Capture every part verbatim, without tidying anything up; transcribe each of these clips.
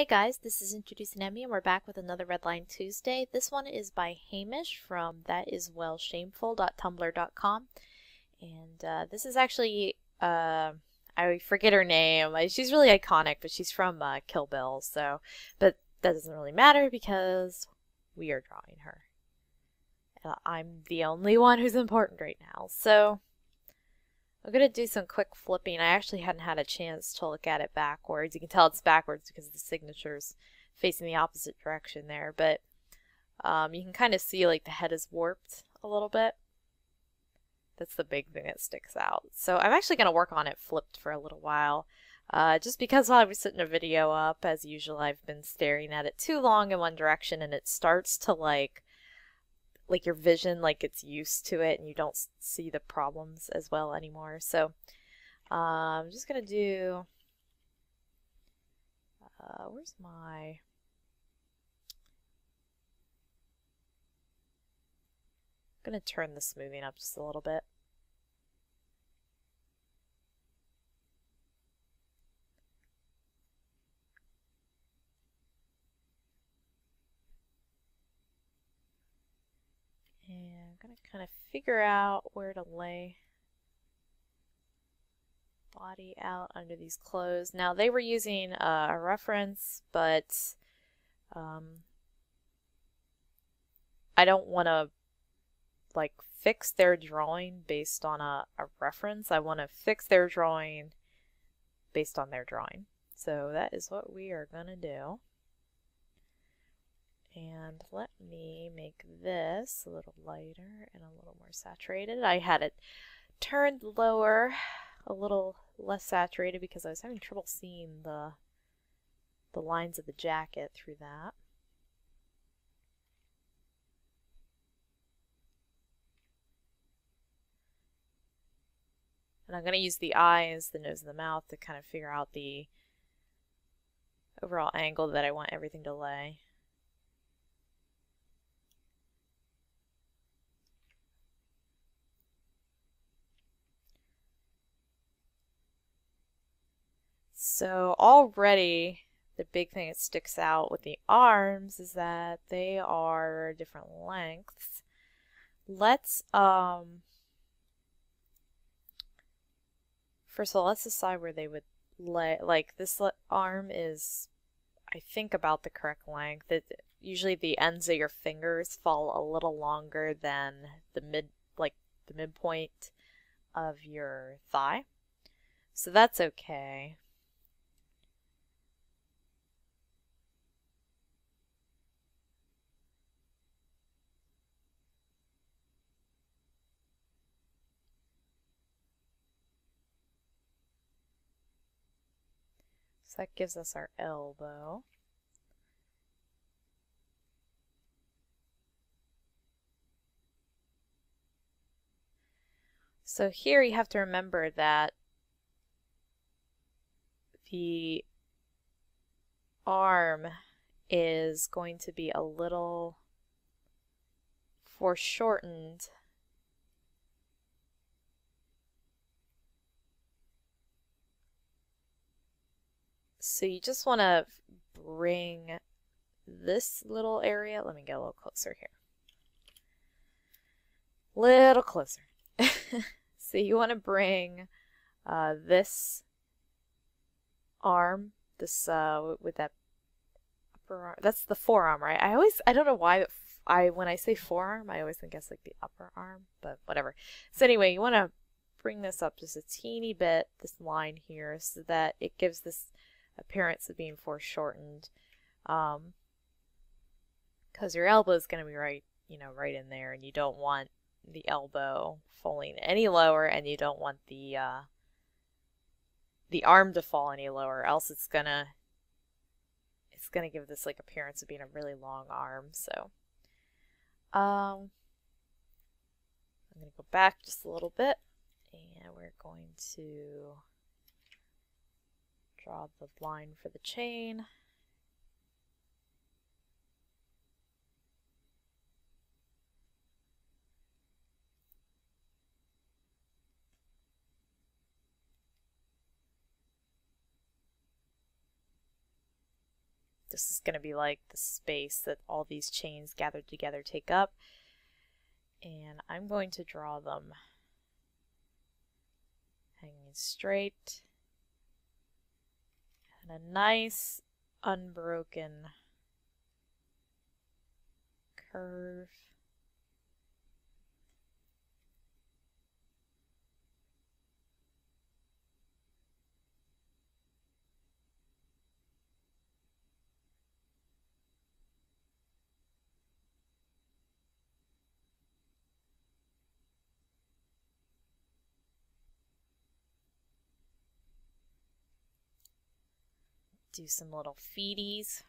Hey guys, this is Introducing Emy, and we're back with another Redline Tuesday. This one is by Hamish from that is well shameful dot tumblr dot com, and uh, this is actually, uh, I forget her name. She's really iconic, but she's from uh, Kill Bill, so, but that doesn't really matter because we are drawing her. Uh, I'm the only one who's important right now, so I'm going to do some quick flipping. I actually hadn't had a chance to look at it backwards. You can tell it's backwards because the signature's facing the opposite direction there, but um, you can kind of see like the head is warped a little bit. That's the big thing that sticks out. So I'm actually going to work on it flipped for a little while. Uh, just because while I was setting a video up, as usual, I've been staring at it too long in one direction, and it starts to like like your vision, like it's used to it, and you don't see the problems as well anymore. So uh, I'm just gonna do, uh, where's my, I'm gonna turn the smoothing up just a little bit. Gonna kind of figure out where to lay body out under these clothes. Now they were using uh, a reference, but um, I don't want to like fix their drawing based on a, a reference. I want to fix their drawing based on their drawing. So that is what we are gonna do. And let me make this a little lighter and a little more saturated. I had it turned lower, a little less saturated, because I was having trouble seeing the the lines of the jacket through that. And I'm going to use the eyes, the nose, and the mouth to kind of figure out the overall angle that I want everything to lay. So already the big thing that sticks out with the arms is that they are different lengths. Let's, um, first of all, let's decide where they would lay. Like this arm is, I think, about the correct length. It, usually the ends of your fingers fall a little longer than the mid, like the midpoint of your thigh. So that's okay. So that gives us our elbow. So here you have to remember that the arm is going to be a little foreshortened . So you just want to bring this little area, let me get a little closer here, little closer. So you want to bring uh, this arm, this uh, with that upper arm, that's the forearm, right? I always, I don't know why, but I, when I say forearm, I always think it's like the upper arm, but whatever. So anyway, you want to bring this up just a teeny bit, this line here, so that it gives this appearance of being foreshortened, um, because your elbow is going to be right, you know, right in there, and you don't want the elbow falling any lower, and you don't want the uh, the arm to fall any lower, else it's gonna it's gonna give this like appearance of being a really long arm. So, um, I'm gonna go back just a little bit, and we're going to draw the line for the chain. This is going to be like the space that all these chains gathered together take up. And I'm going to draw them hanging straight. And a nice unbroken curve. Do some little feeties.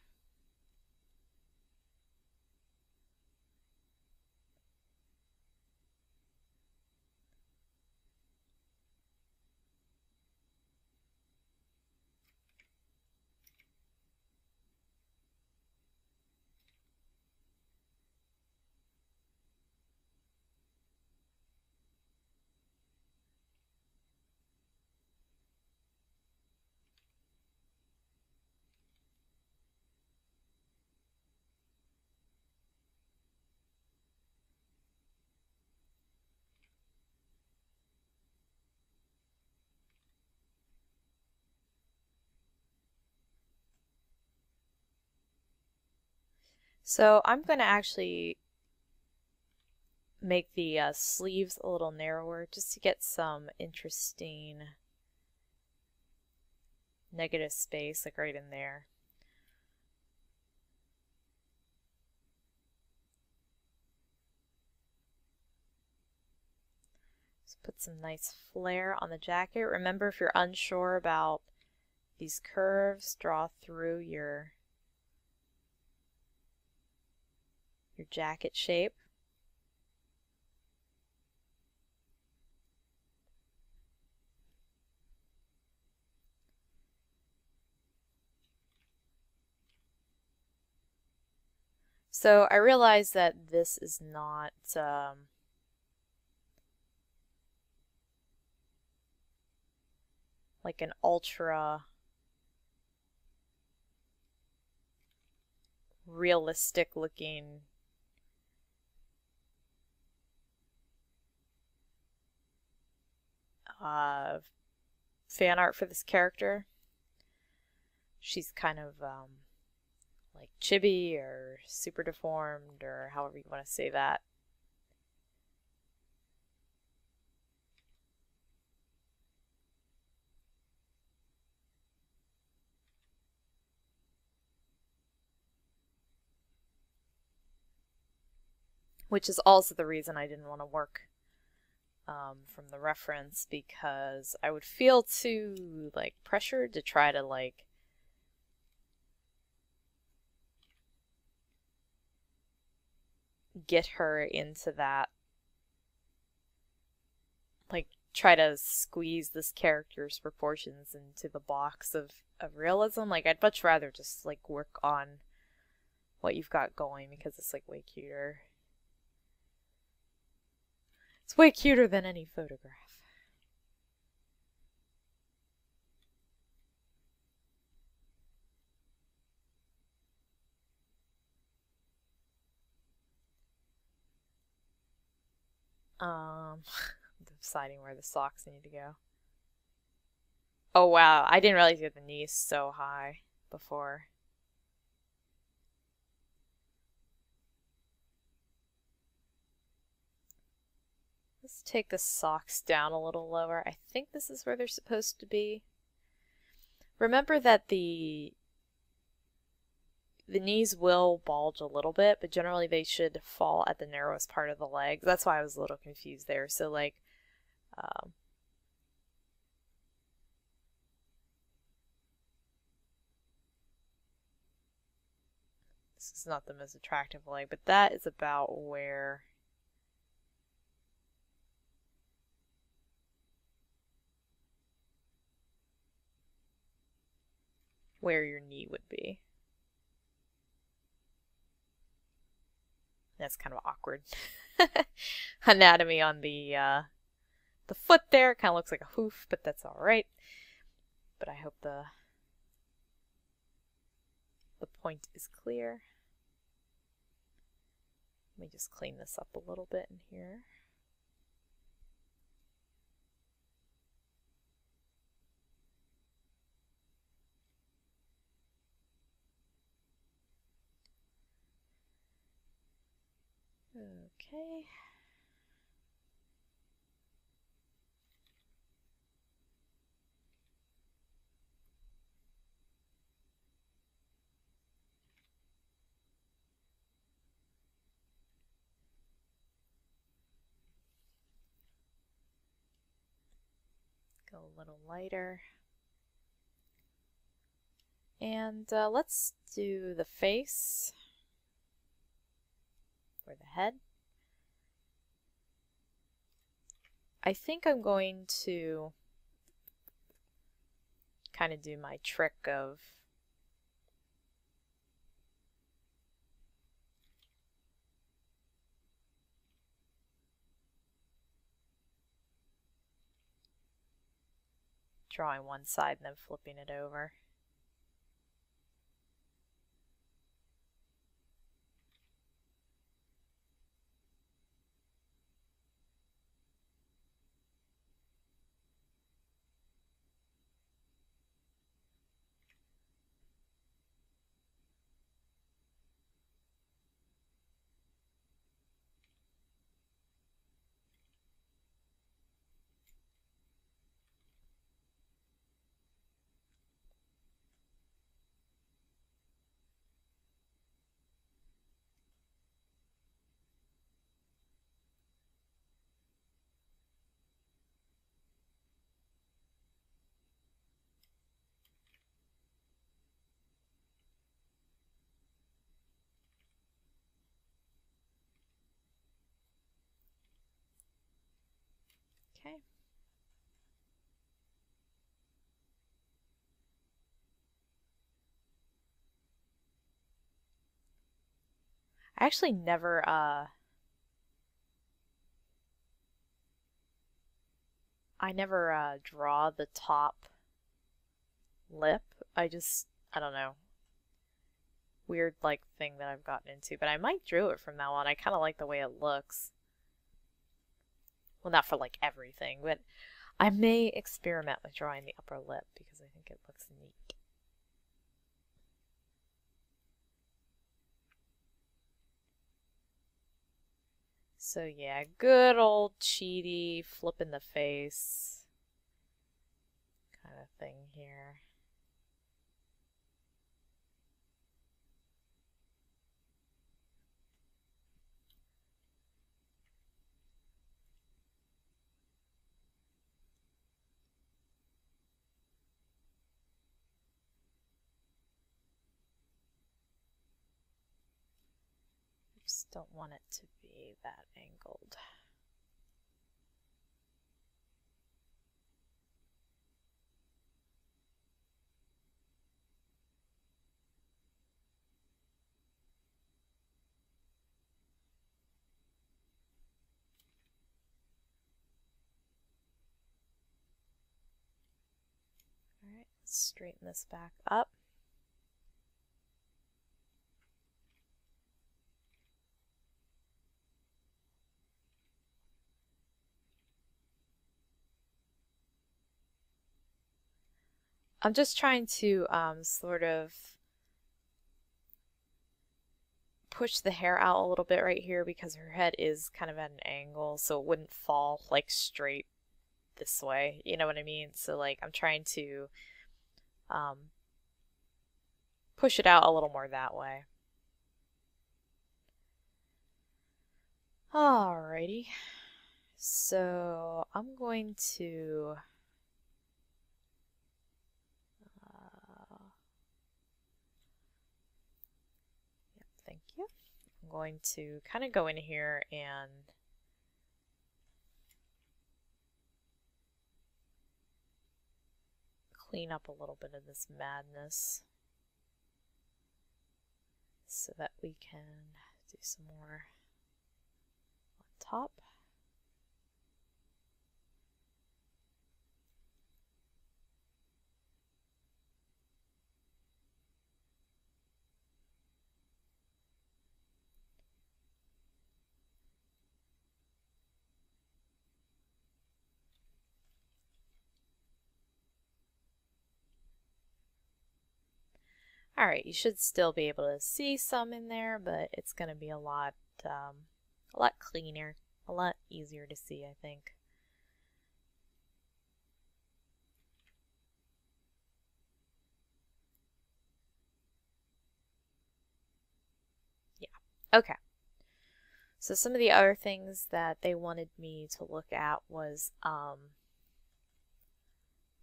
So I'm going to actually make the uh, sleeves a little narrower just to get some interesting negative space, like right in there. Just put some nice flare on the jacket. Remember, if you're unsure about these curves, draw through your your jacket shape. So I realize that this is not um, like an ultra realistic looking Uh, fan art for this character. She's kind of um, like chibi or super deformed, or however you want to say that. Which is also the reason I didn't want to work Um, from the reference, because I would feel too like pressured to try to like get her into that, like try to squeeze this character's proportions into the box of, of realism. Like, I'd much rather just like work on what you've got going, because it's like way cuter. It's way cuter than any photograph. Um, I'm deciding where the socks need to go. Oh wow, I didn't realize you had the knees so high before. Let's take the socks down a little lower. I think this is where they're supposed to be. Remember that the the knees will bulge a little bit, but generally they should fall at the narrowest part of the leg. That's why I was a little confused there. So like um, this is not the most attractive leg, but that is about where where your knee would be. That's kind of awkward anatomy on the uh, the foot there. Kind of looks like a hoof, but that's all right. But I hope the the point is clear. Let me just clean this up a little bit in here. Okay. Go a little lighter. And uh, let's do the face or the head. I think I'm going to kind of do my trick of drawing one side and then flipping it over. Okay. I actually never uh I never uh draw the top lip. I just I don't know. Weird like thing that I've gotten into, but I might draw it from now on. I kinda like the way it looks. Well, not for like everything, but I may experiment with drawing the upper lip because I think it looks neat. So yeah, good old cheaty, flip in the face kind of thing here. Don't want it to be that angled. All right, let's straighten this back up. I'm just trying to um, sort of push the hair out a little bit right here because her head is kind of at an angle, so it wouldn't fall like straight this way. You know what I mean? So like I'm trying to um, push it out a little more that way. Alrighty. So I'm going to going to kind of go in here and clean up a little bit of this madness so that we can do some more on top. Alright, you should still be able to see some in there, but it's going to be a lot, um, a lot cleaner, a lot easier to see, I think. Yeah, okay. So some of the other things that they wanted me to look at was, um,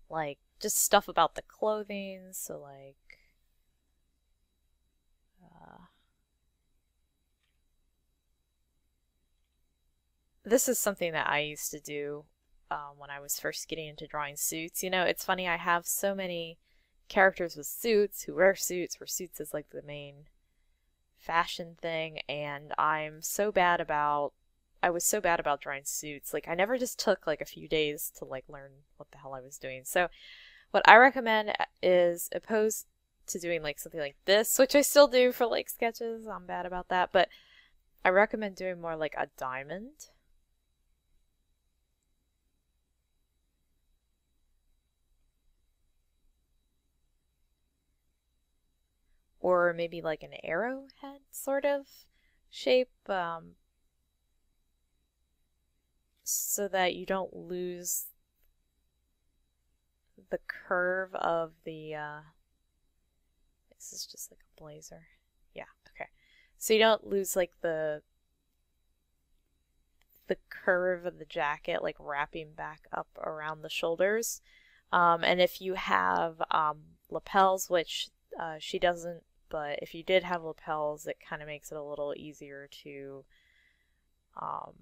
like, just stuff about the clothing, so like, this is something that I used to do um, when I was first getting into drawing suits. You know, it's funny, I have so many characters with suits who wear suits, where suits is like the main fashion thing, and I'm so bad about, I was so bad about drawing suits. Like, I never just took like a few days to like learn what the hell I was doing. So what I recommend is, opposed to doing like something like this, which I still do for like sketches, I'm bad about that, but I recommend doing more like a diamond. Or maybe like an arrowhead sort of shape, um, so that you don't lose the curve of the, uh, this is just like a blazer. Yeah, okay. So you don't lose like the, the curve of the jacket, like wrapping back up around the shoulders. Um, and if you have um, lapels, which uh, she doesn't, but if you did have lapels, it kind of makes it a little easier to um,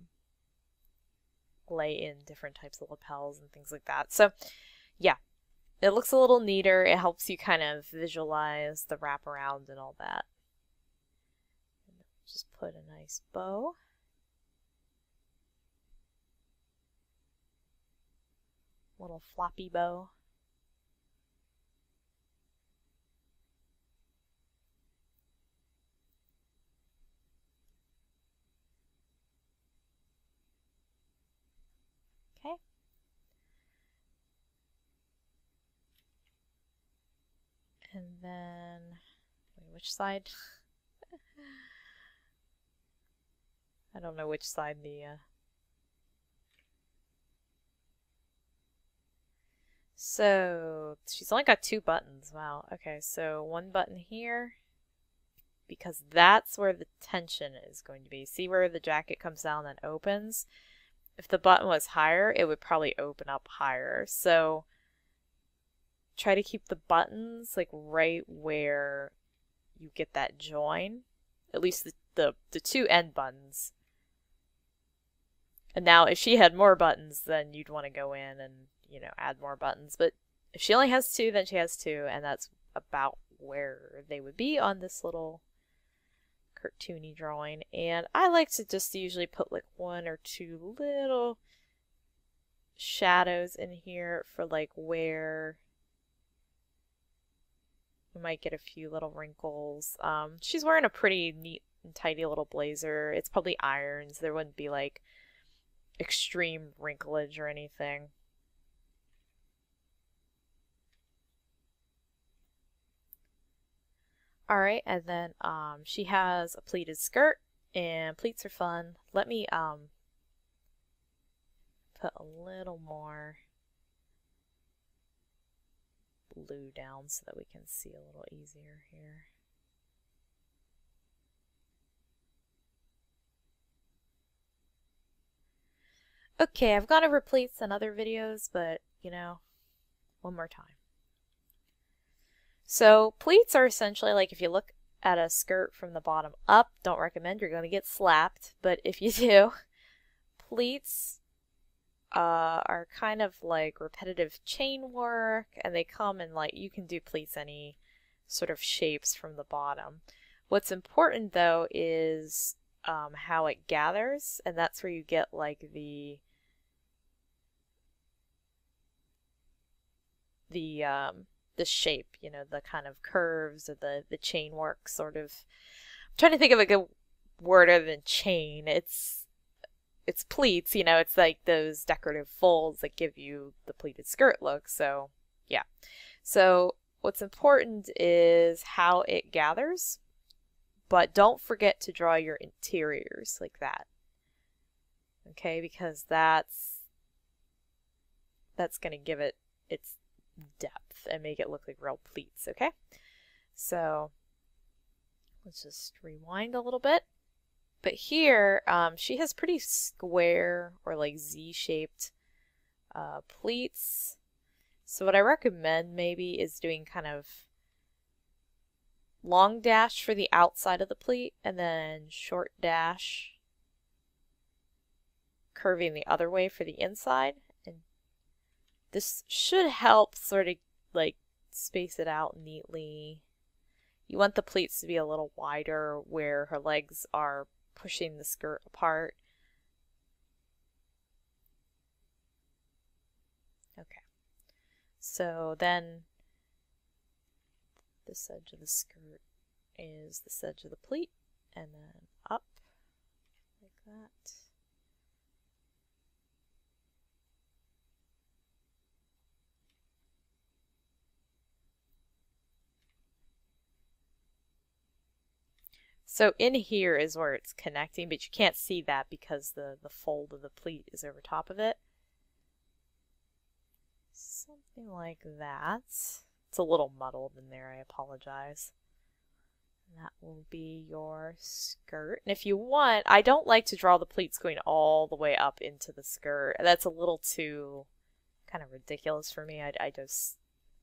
lay in different types of lapels and things like that. So yeah, it looks a little neater. It helps you kind of visualize the wraparound and all that. Just put a nice bow. Little floppy bow. And then, wait, which side? I don't know which side the, uh... So, she's only got two buttons, wow. Okay, so one button here, because that's where the tension is going to be. See where the jacket comes down and opens? If the button was higher, it would probably open up higher, so try to keep the buttons like right where you get that join, at least the, the, the two end buttons. And now if she had more buttons, then you'd want to go in and, you know, add more buttons. But if she only has two, then she has two, and that's about where they would be on this little cartoony drawing. And I like to just usually put like one or two little shadows in here for like where you might get a few little wrinkles. Um, she's wearing a pretty neat and tidy little blazer. It's probably irons. There wouldn't be like extreme wrinklage or anything. Alright, and then um, she has a pleated skirt, and pleats are fun. Let me um, put a little more blue down so that we can see a little easier here. Okay, I've gone over pleats in other videos, but you know, one more time. So pleats are essentially like, if you look at a skirt from the bottom up, don't recommend, you're going to get slapped, but if you do, pleats Uh, are kind of like repetitive chain work, and they come in like, you can do pleats any sort of shapes from the bottom. What's important though is um, how it gathers, and that's where you get like the the um, the shape, you know, the kind of curves or the the chain work sort of. I'm trying to think of a good word other than chain. It's It's pleats, you know, it's like those decorative folds that give you the pleated skirt look, so yeah. So What's important is how it gathers, but don't forget to draw your interiors like that. Okay, because that's that's going to give it its depth and make it look like real pleats, okay? So let's just rewind a little bit. But here, um, she has pretty square or like Z-shaped uh, pleats. So what I recommend maybe is doing kind of long dash for the outside of the pleat and then short dash curving the other way for the inside. And this should help sort of like space it out neatly. You want the pleats to be a little wider where her legs are pushing the skirt apart. Okay. So then this edge of the skirt is this edge of the pleat, and then up like that. So in here is where it's connecting, but you can't see that because the, the fold of the pleat is over top of it. Something like that. It's a little muddled in there, I apologize. And that will be your skirt. And if you want, I don't like to draw the pleats going all the way up into the skirt. That's a little too kind of ridiculous for me. I, I just,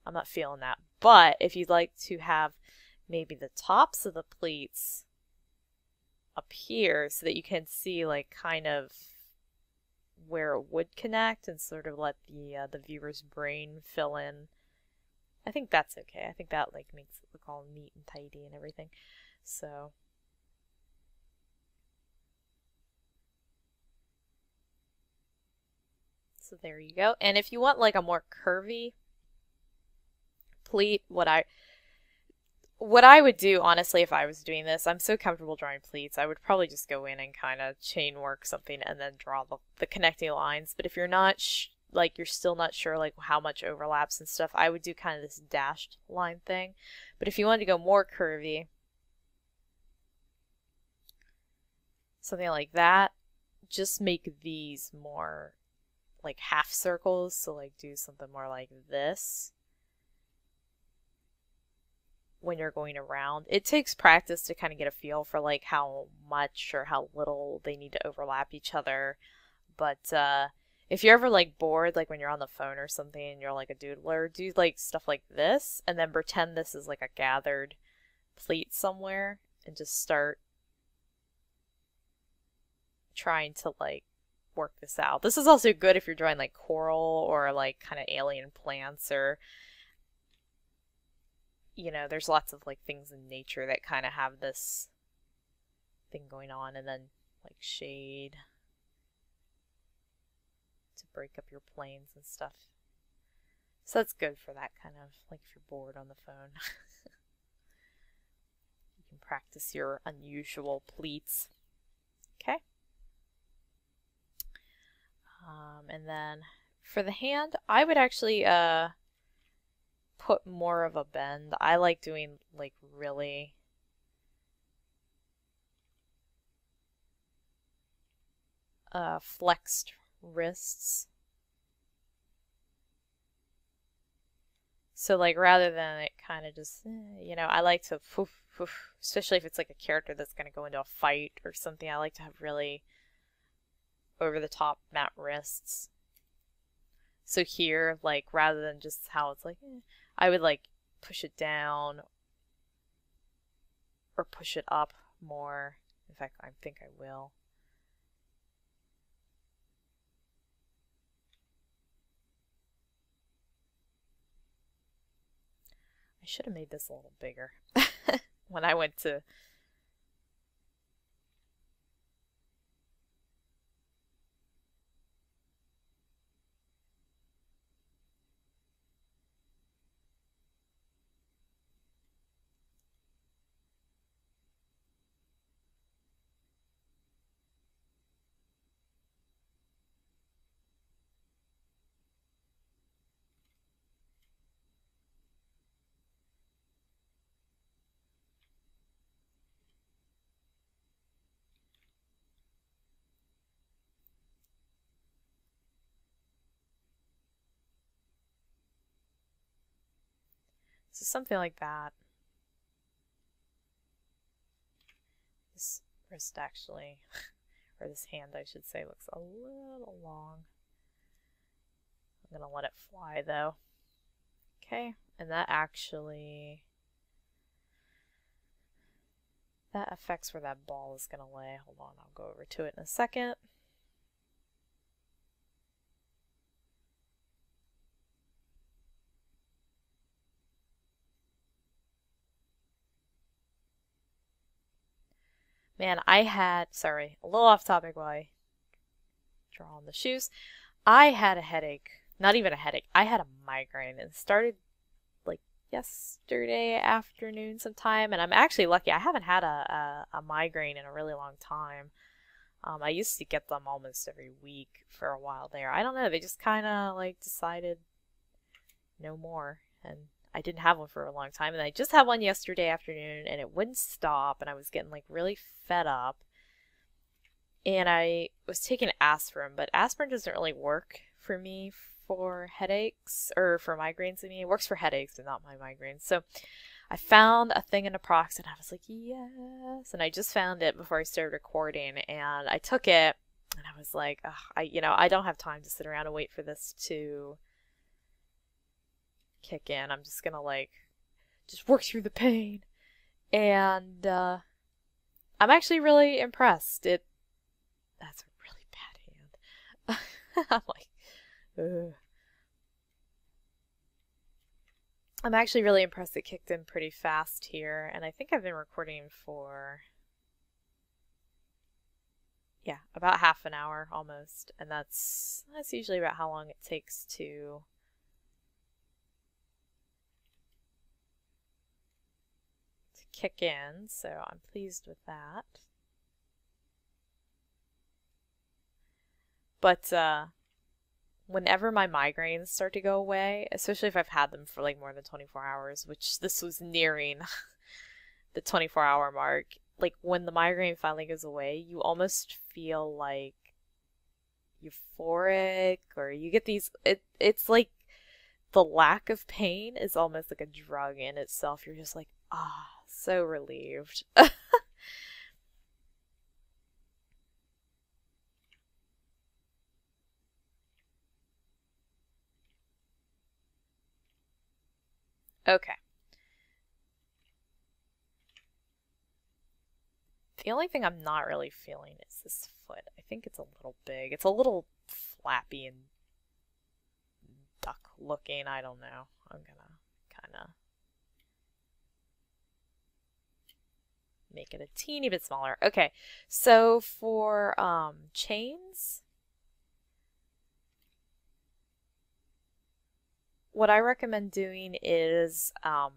I'm not feeling that. But if you'd like to have maybe the tops of the pleats up here so that you can see like kind of where it would connect and sort of let the uh, the viewer's brain fill in. I think that's okay. I think that like makes it look all neat and tidy and everything. So So there you go. And if you want like a more curvy pleat, what I What I would do, honestly, if I was doing this, I'm so comfortable drawing pleats, I would probably just go in and kind of chain work something and then draw the, the connecting lines. But if you're not, sh like, you're still not sure, like, how much overlaps and stuff, I would do kind of this dashed line thing. But if you wanted to go more curvy, something like that, just make these more, like, half circles. So, like, do something more like this when you're going around. It takes practice to kind of get a feel for like how much or how little they need to overlap each other. But uh, if you're ever like bored, like when you're on the phone or something and you're like a doodler, do like stuff like this and then pretend this is like a gathered pleat somewhere and just start trying to like work this out. This is also good if you're drawing like coral or like kind of alien plants, or you know, there's lots of like things in nature that kind of have this thing going on, and then like shade to break up your planes and stuff. So that's good for that kind of, like if you're bored on the phone. You can practice your unusual pleats. Okay. Um, and then for the hand, I would actually, uh, put more of a bend. I like doing like really uh, flexed wrists. So like rather than it kind of just, you know, I like to poof, poof, especially if it's like a character that's going to go into a fight or something. I like to have really over the top matte wrists. So here, like rather than just how it's like, eh, I would like push it down or push it up more. In fact, I think I will. I should have made this a little bigger when I went to So something like that. This wrist actually, or this hand I should say, looks a little long. I'm gonna let it fly though. Okay, and that actually, that affects where that ball is gonna lay. Hold on, I'll go over to it in a second. Man, I had, sorry, a little off topic while I draw on the shoes. I had a headache, not even a headache, I had a migraine, and started like yesterday afternoon sometime, and I'm actually lucky. I haven't had a, a, a migraine in a really long time. Um, I used to get them almost every week for a while there. I don't know, they just kind of like decided no more, and I didn't have one for a long time, and I just had one yesterday afternoon, and it wouldn't stop, and I was getting like really fed up, and I was taking aspirin, but aspirin doesn't really work for me for headaches, or for migraines. I mean, it works for headaches and not my migraines. So I found a thing in naproxen, and I was like, yes, and I just found it before I started recording, and I took it, and I was like, ugh, I, you know, I don't have time to sit around and wait for this to kick in. I'm just gonna like just work through the pain, and uh, I'm actually really impressed. It that's a really bad hand. I'm like, ugh. I'm actually really impressed. It kicked in pretty fast here, and I think I've been recording for yeah about half an hour almost, and that's that's usually about how long it takes to kick in, so I'm pleased with that. But uh, whenever my migraines start to go away, especially if I've had them for like more than twenty-four hours, which this was nearing the twenty-four hour mark, like when the migraine finally goes away, you almost feel like euphoric, or you get these, it, it's like the lack of pain is almost like a drug in itself. You're just like, ah, oh, so relieved. Okay. The only thing I'm not really feeling is this foot. I think it's a little big. It's a little flappy and duck looking. I don't know. I'm gonna kind of make it a teeny bit smaller. Okay, so for um, chains, what I recommend doing is, um,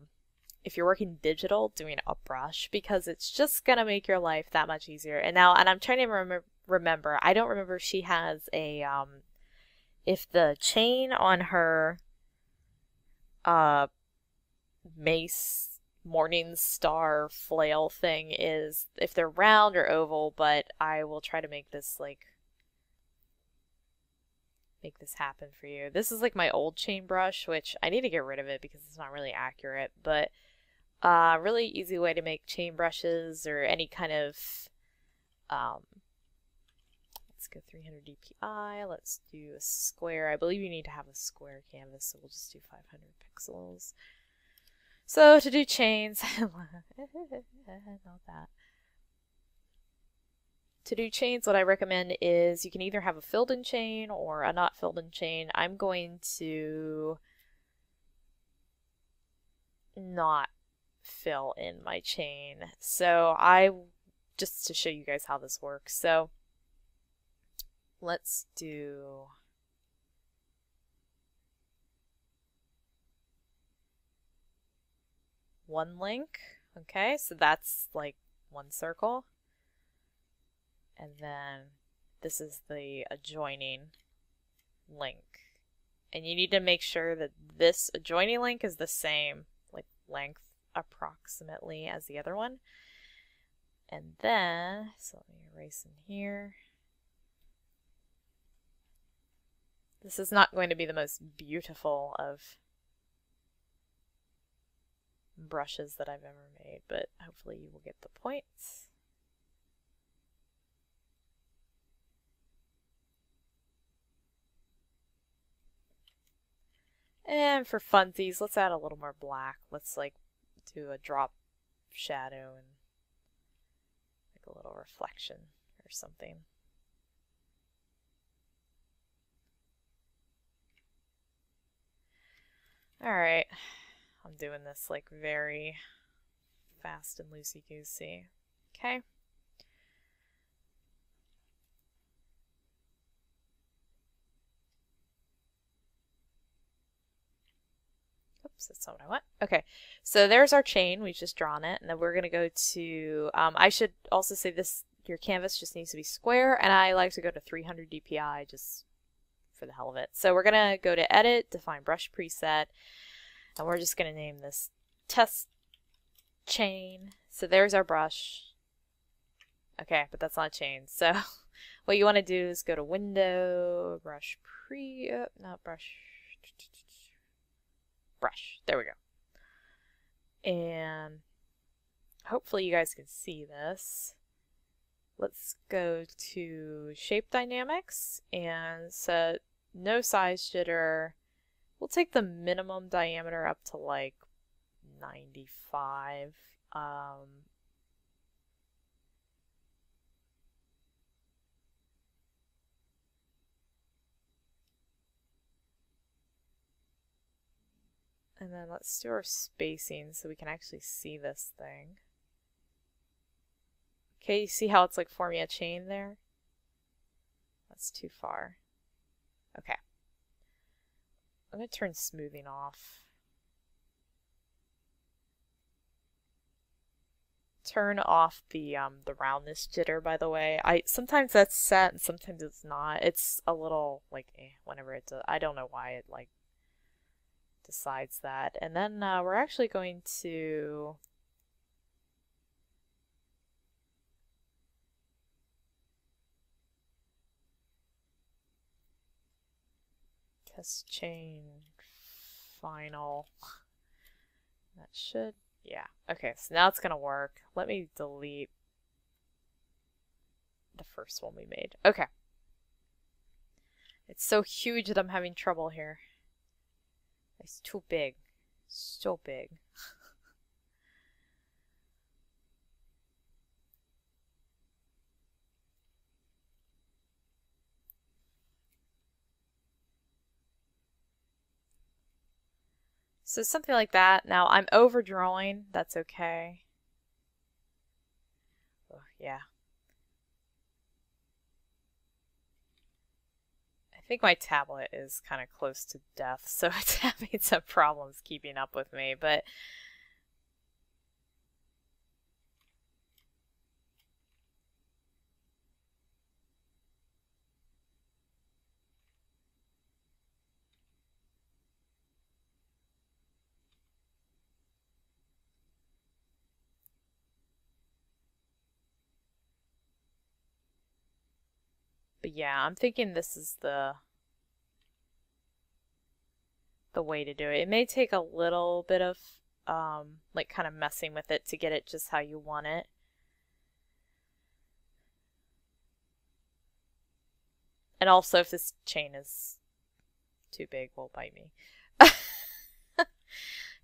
if you're working digital, doing a brush, because it's just gonna make your life that much easier. And now, and I'm trying to rem remember, I don't remember if she has a, um, if the chain on her uh, mace morning star flail thing is, if they're round or oval, but I will try to make this like make this happen for you. This is like my old chain brush, which I need to get rid of it because it's not really accurate, but uh really easy way to make chain brushes or any kind of um let's go three hundred D P I, let's do a square. I believe you need to have a square canvas, so we'll just do five hundred pixels. So to do chains, not that. To do chains, what I recommend is you can either have a filled-in chain or a not filled-in chain. I'm going to not fill in my chain. So I, just to show you guys how this works. So let's do one link. Okay, so that's like one circle, and then this is the adjoining link, and you need to make sure that this adjoining link is the same like length approximately as the other one. And then, so let me erase in here. This is not going to be the most beautiful of brushes that I've ever made, but hopefully you will get the point. And for funsies, let's add a little more black. Let's like do a drop shadow and like a little reflection or something. Alright, I'm doing this like very fast and loosey-goosey. Okay. Oops, that's not what I want. Okay, so there's our chain. We've just drawn it, and then we're going to go to, um, I should also say this, your canvas just needs to be square, and I like to go to three hundred D P I just for the hell of it. So we're going to go to Edit, Define Brush Preset, and we're just going to name this Test Chain. So there's our brush. Okay, but that's not a chain. So what you want to do is go to Window, Brush Pre, oh, not Brush, Brush. There we go. And hopefully you guys can see this. Let's go to Shape Dynamics and set No Size Jitter. We'll take the minimum diameter up to like ninety-five. Um, and then let's do our spacing so we can actually see this thing. Okay, you see how it's like forming a chain there? That's too far. Okay. I'm going to turn smoothing off. Turn off the um, the roundness jitter, by the way. I sometimes that's set and sometimes it's not. It's a little like eh, whenever it does. I don't know why it like decides that. And then uh, we're actually going to Test Chain Final. That should, yeah. Okay, so now it's gonna work. Let me delete the first one we made. Okay. It's so huge that I'm having trouble here. It's too big. So big. So something like that. Now I'm overdrawing. That's okay. Oh, yeah. I think my tablet is kind of close to death, so it's having some problems keeping up with me. But yeah, I'm thinking this is the the way to do it. It may take a little bit of um, like kind of messing with it to get it just how you want it. And also if this chain is too big, will bite me.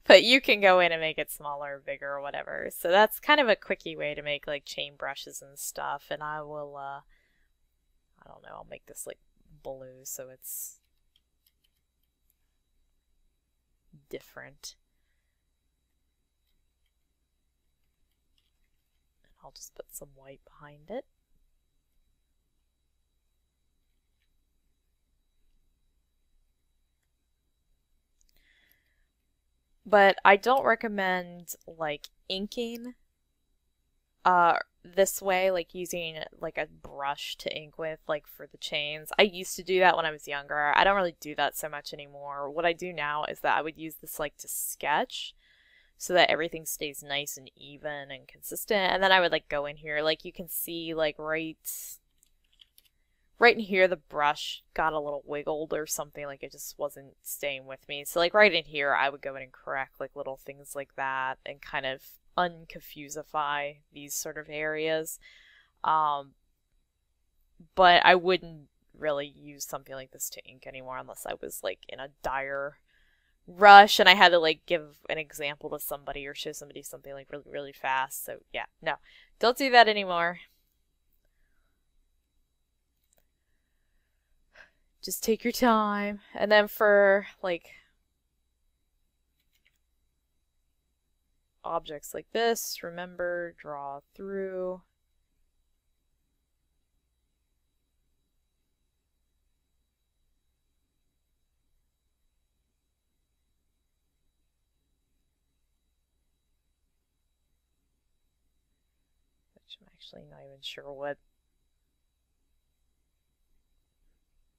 But you can go in and make it smaller or bigger or whatever. So that's kind of a quickie way to make like chain brushes and stuff. And I will uh, I don't know, I'll make this like blue so it's different. And I'll just put some white behind it. But I don't recommend like inking uh this way, like using like a brush to ink with, like for the chains. I used to do that when I was younger. I don't really do that so much anymore. What I do now is that I would use this like to sketch so that everything stays nice and even and consistent. And then I would like go in here, like you can see like right right in here the brush got a little wiggled or something, like it just wasn't staying with me. So like right in here I would go in and correct like little things like that and kind of unconfusify these sort of areas. Um, but I wouldn't really use something like this to ink anymore unless I was like in a dire rush and I had to like give an example to somebody or show somebody something like really, really fast. So yeah, no, don't do that anymore. Just take your time. And then for like objects like this, remember, draw through. I'm actually not even sure what,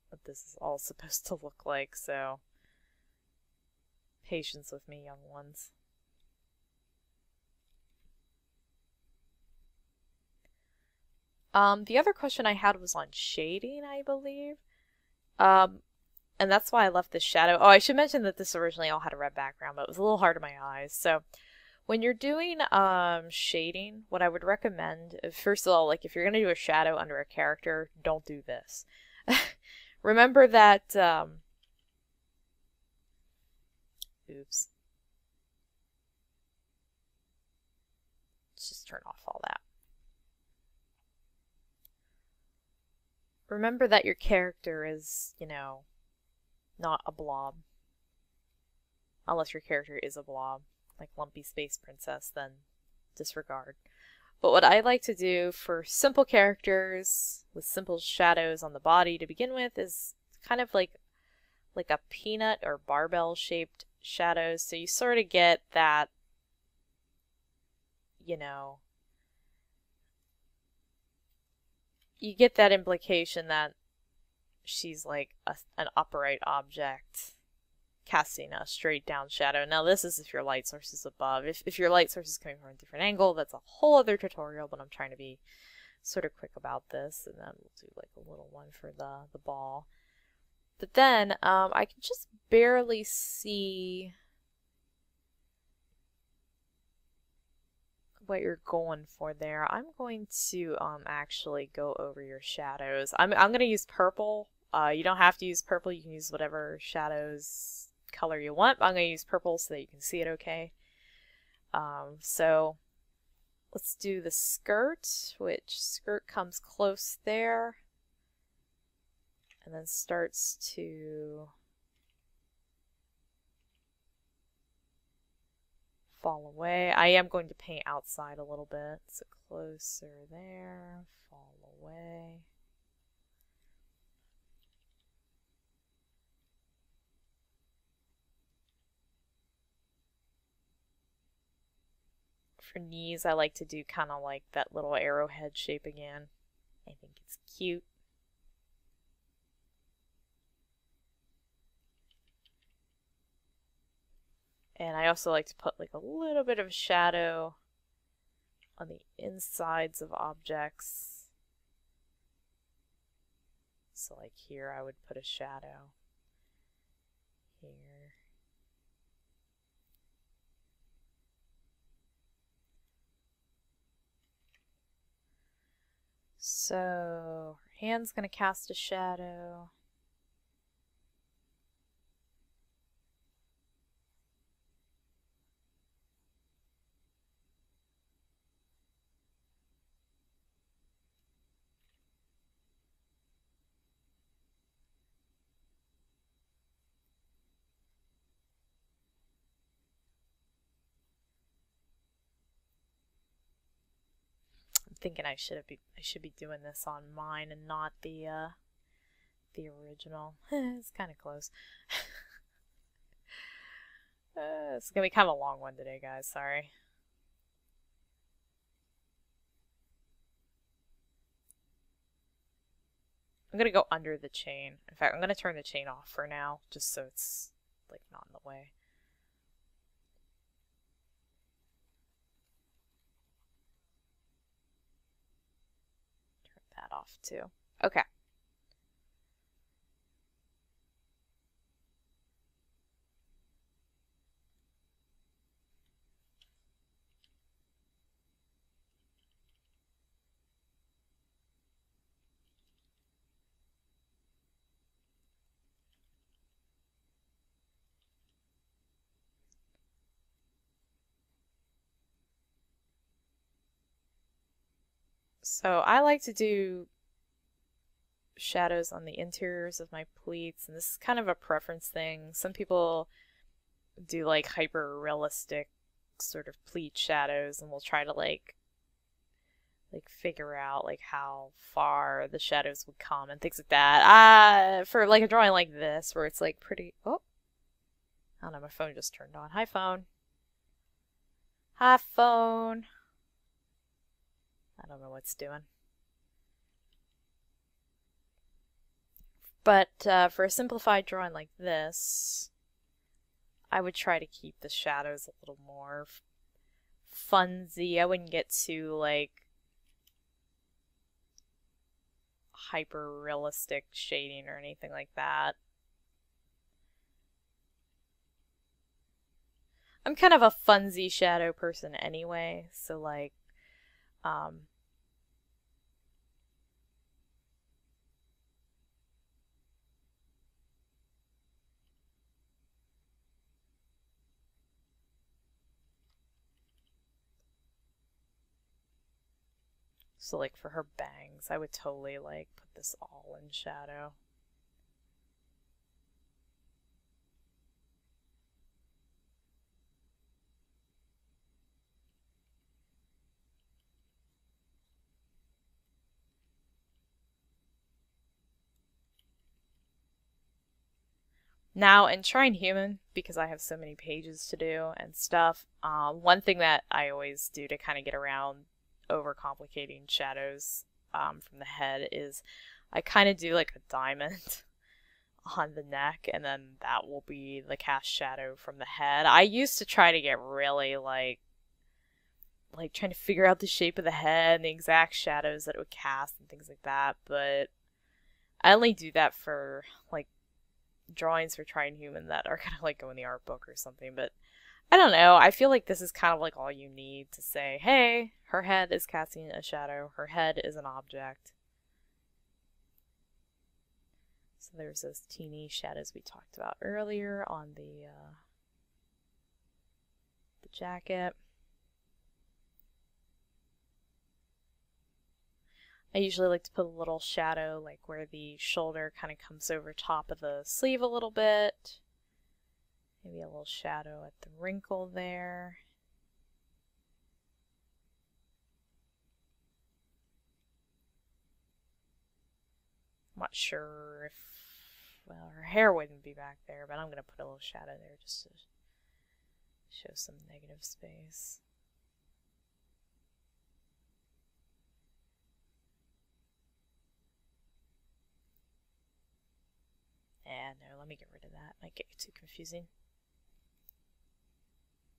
what this is all supposed to look like, so patience with me, young ones. Um, the other question I had was on shading, I believe. Um, and that's why I left this shadow. Oh, I should mention that this originally all had a red background, but it was a little hard on my eyes, so... When you're doing um, shading, what I would recommend, first of all, like if you're going to do a shadow under a character, don't do this. Remember that, um, oops, let's just turn off all that. Remember that your character is, you know, not a blob, unless your character is a blob. Like Lumpy Space Princess, then disregard. But what I like to do for simple characters with simple shadows on the body to begin with is kind of like like a peanut or barbell shaped shadow, so you sort of get that, you know, you get that implication that she's like a, an upright object casting a straight down shadow. Now this is if your light source is above. If, if your light source is coming from a different angle, that's a whole other tutorial, but I'm trying to be sort of quick about this, and then we'll do like a little one for the, the ball. But then um, I can just barely see what you're going for there. I'm going to um, actually go over your shadows. I'm, I'm going to use purple. Uh, you don't have to use purple, you can use whatever shadows color you want, but I'm going to use purple so that you can see it okay. Um, so let's do the skirt, which skirt comes close there and then starts to fall away. I am going to paint outside a little bit, so closer there, fall away. For knees, I like to do kind of like that little arrowhead shape again. I think it's cute. And I also like to put like a little bit of shadow on the insides of objects. So like here I would put a shadow. Here. So her hand's going to cast a shadow. Thinking I should be I should be doing this on mine and not the uh, the original. It's kind of close. uh, it's gonna be kind of a long one today, guys. Sorry. I'm gonna go under the chain. In fact, I'm gonna turn the chain off for now, just so it's like not in the way. Off too. Okay, So I like to do shadows on the interiors of my pleats, and this is kind of a preference thing. Some people do like hyper realistic sort of pleat shadows, and we'll try to like like figure out like how far the shadows would come and things like that. Uh, for like a drawing like this where it's like pretty, oh, I don't know, my phone just turned on. Hi phone. Hi phone. I don't know what it's doing. But uh, for a simplified drawing like this, I would try to keep the shadows a little more funsy. I wouldn't get too like hyper realistic shading or anything like that. I'm kind of a funsy shadow person anyway, so like um So like for her bangs, I would totally like put this all in shadow. Now in Trying Human, because I have so many pages to do and stuff, um, one thing that I always do to kind of get around overcomplicating shadows um, from the head is I kind of do like a diamond on the neck, and then that will be the cast shadow from the head. I used to try to get really like like trying to figure out the shape of the head and the exact shadows that it would cast and things like that, but I only do that for like drawings for Trying Human that are kind of like go in the art book or something. But I don't know, I feel like this is kind of like all you need to say, hey, her head is casting a shadow, her head is an object. So there's those teeny shadows we talked about earlier on the, uh, the jacket. I usually like to put a little shadow like where the shoulder kind of comes over top of the sleeve a little bit. Maybe a little shadow at the wrinkle there. I'm not sure if, well, her hair wouldn't be back there, but I'm going to put a little shadow there just to show some negative space. Yeah, no, let me get rid of that. Might get too confusing.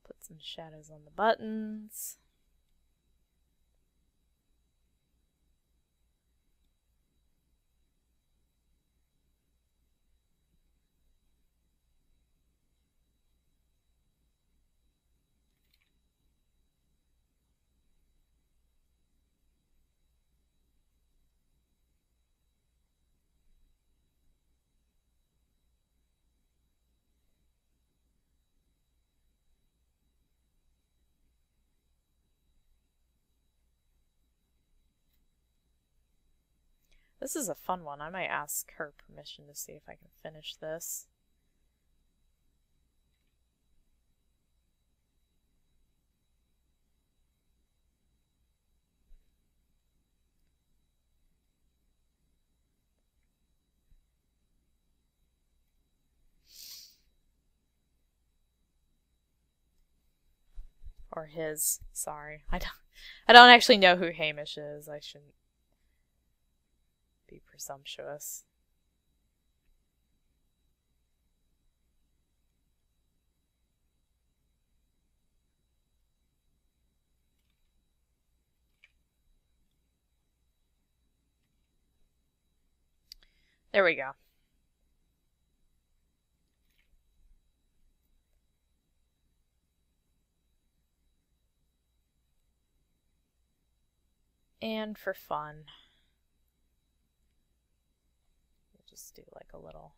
Put some shadows on the buttons. This is a fun one. I might ask her permission to see if I can finish this. Or his. Sorry. I don't, I don't actually know who Hamish is. I shouldn't be presumptuous. There we go. And for fun, just do like a little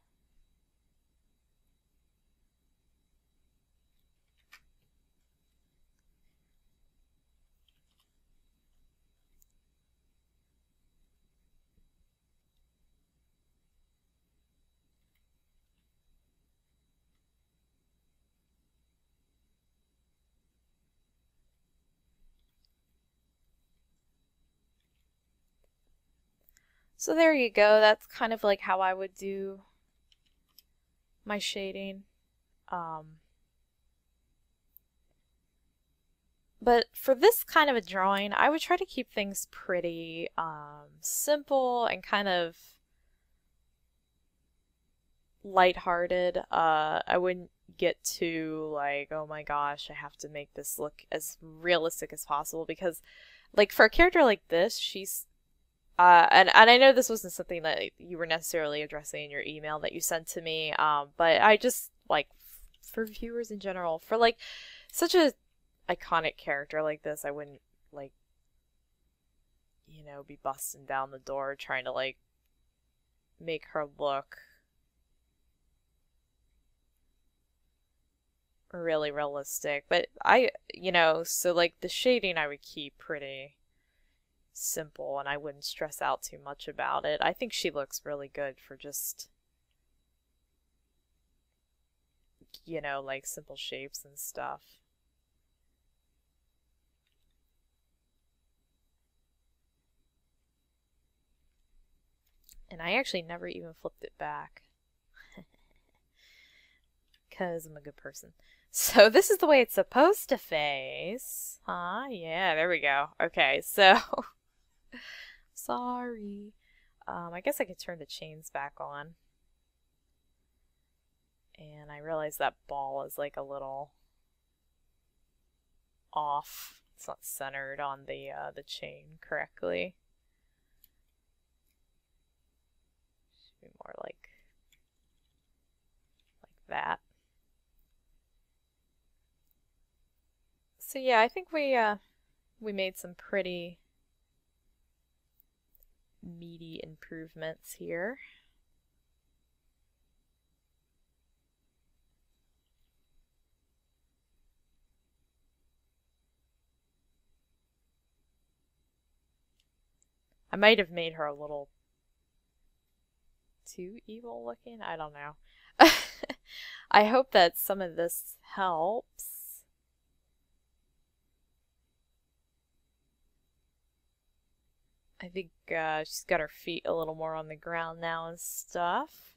So there you go. That's kind of like how I would do my shading. Um, but for this kind of a drawing, I would try to keep things pretty um, simple and kind of lighthearted. Uh, I wouldn't get too like, oh my gosh, I have to make this look as realistic as possible, because like for a character like this, she's Uh, and, and I know this wasn't something that you were necessarily addressing in your email that you sent to me, um, but I just, like, for viewers in general, for, like, such a iconic character like this, I wouldn't, like, you know, be busting down the door trying to, like, make her look really realistic. But I, you know, so, like, the shading I would keep pretty simple, and I wouldn't stress out too much about it. I think she looks really good for just, you know, like simple shapes and stuff. And I actually never even flipped it back because I'm a good person. So this is the way it's supposed to face. Ah, yeah, there we go. Okay, so sorry. Um, I guess I could turn the chains back on. And I realize that ball is like a little off. It's not centered on the uh, the chain correctly. Should be more like like that. So yeah, I think we uh, we made some pretty meaty improvements here. I might have made her a little too evil looking. I don't know. I hope that some of this helps. I think uh, she's got her feet a little more on the ground now and stuff.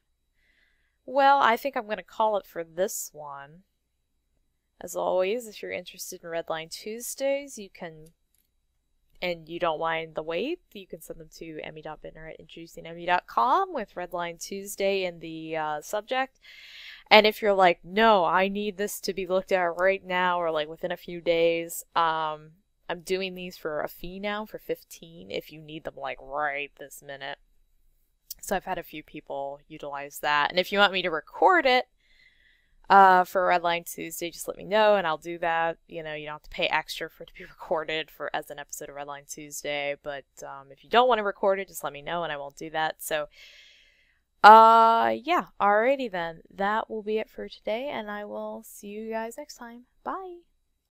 Well, I think I'm going to call it for this one. As always, if you're interested in Redline Tuesdays, you can, and you don't mind the wait, you can send them to emy dot bitner at introducing emy dot com with Redline Tuesday in the uh, subject. And if you're like, no, I need this to be looked at right now or like within a few days, um... I'm doing these for a fee now for fifteen dollars if you need them like right this minute. So I've had a few people utilize that. And if you want me to record it uh, for Redline Tuesday, just let me know and I'll do that. You know, you don't have to pay extra for it to be recorded for as an episode of Redline Tuesday. But um, if you don't want to record it, just let me know and I won't do that. So uh, yeah, alrighty then. That will be it for today and I will see you guys next time. Bye.